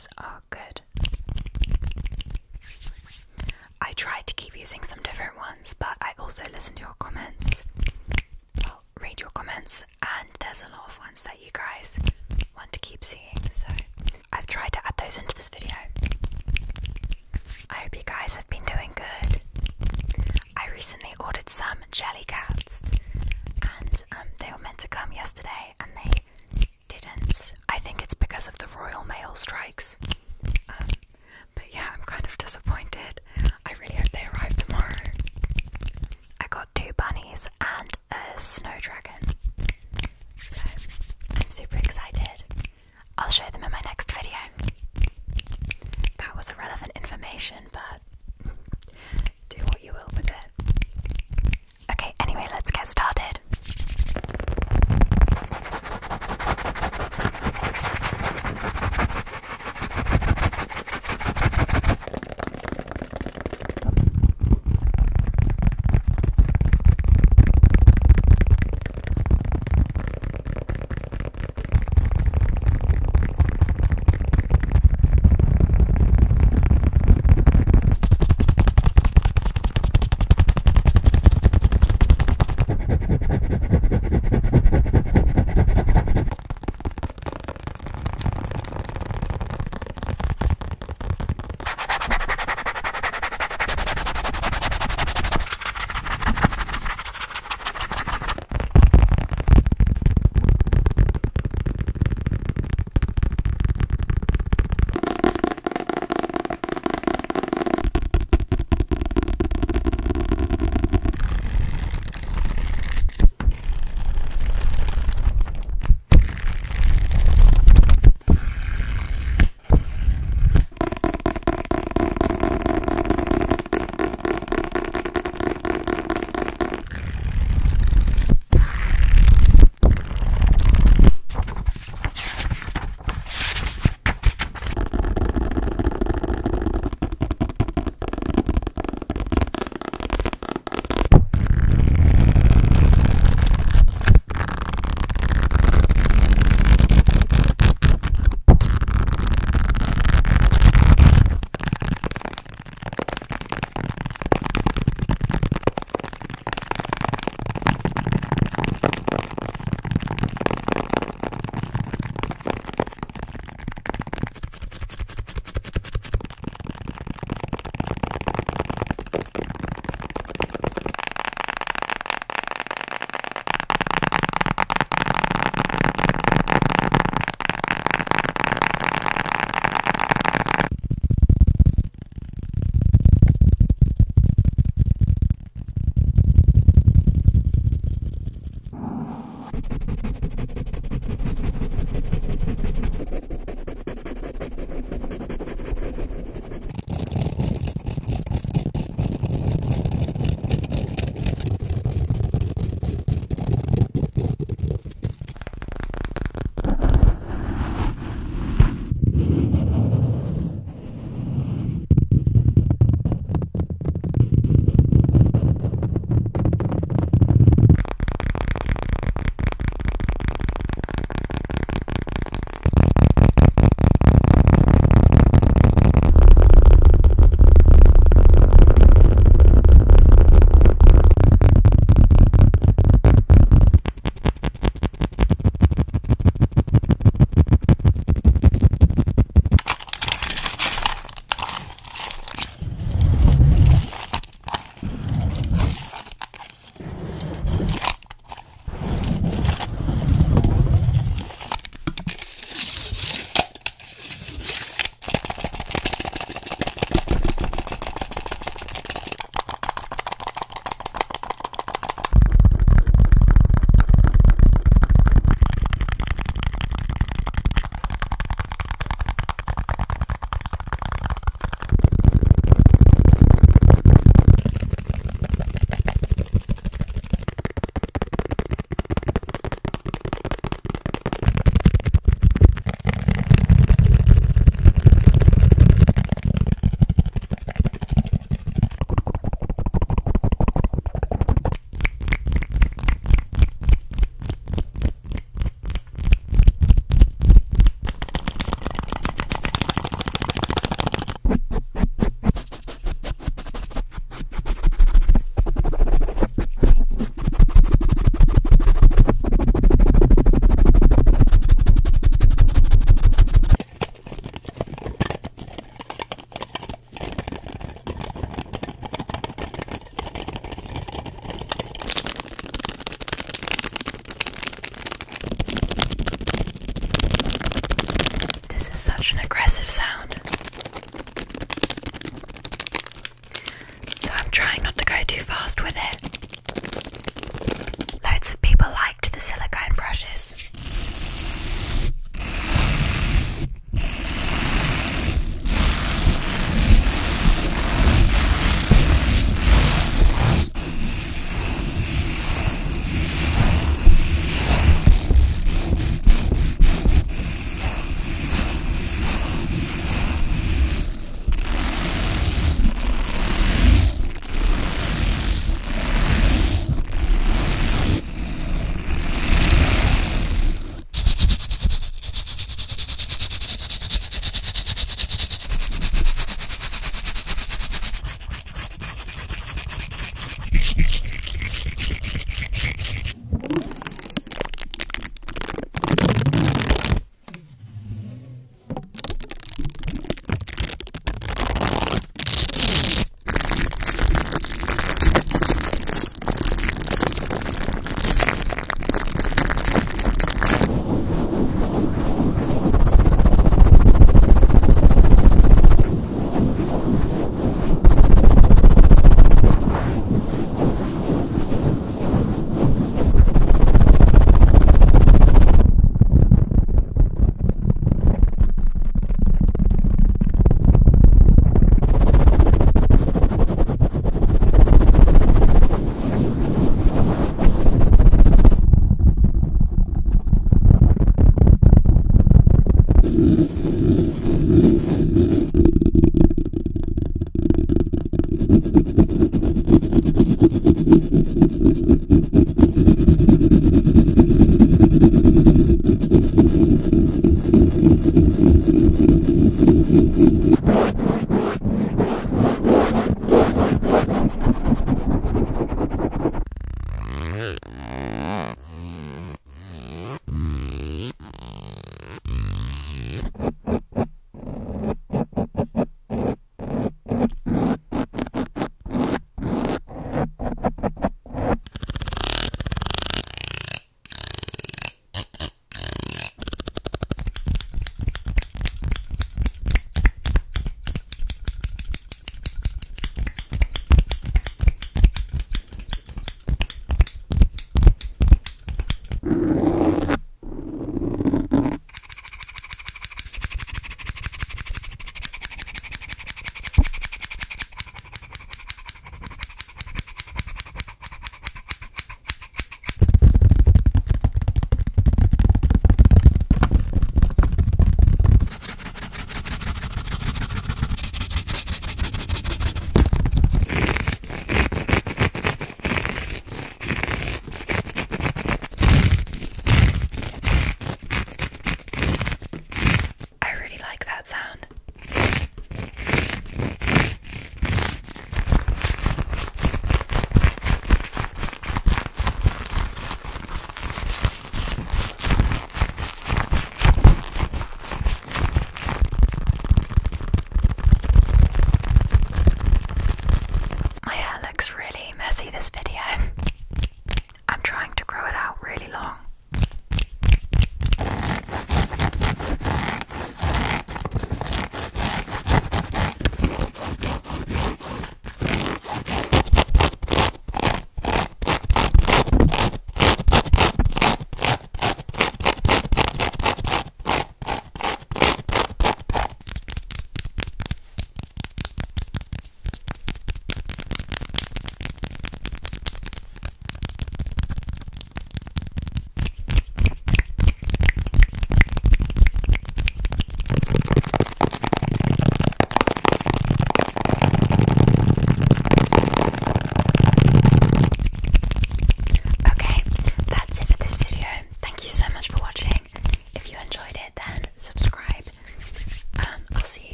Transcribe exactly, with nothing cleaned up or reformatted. guys are good. I tried to keep using some different ones, but I also listen to your comments. Well, read your comments, and there's a lot of ones that you guys want to keep seeing, so I've tried to add those into this video. I hope you guys have been doing good. I recently ordered some Jellycats, and um, they were meant to come yesterday, and they didn't. I think it's because of the Royal Mail strikes. Um, but yeah, I'm kind of disappointed. I really hope they arrive tomorrow. I got two bunnies and a snow dragon, so I'm super excited. I'll show them in my next video. That was irrelevant information, but do what you will with it. Okay, anyway, let's get started. This is such an aggressive sound. So I'm trying not to go too fast with it. Loads of people liked the silicone brushes.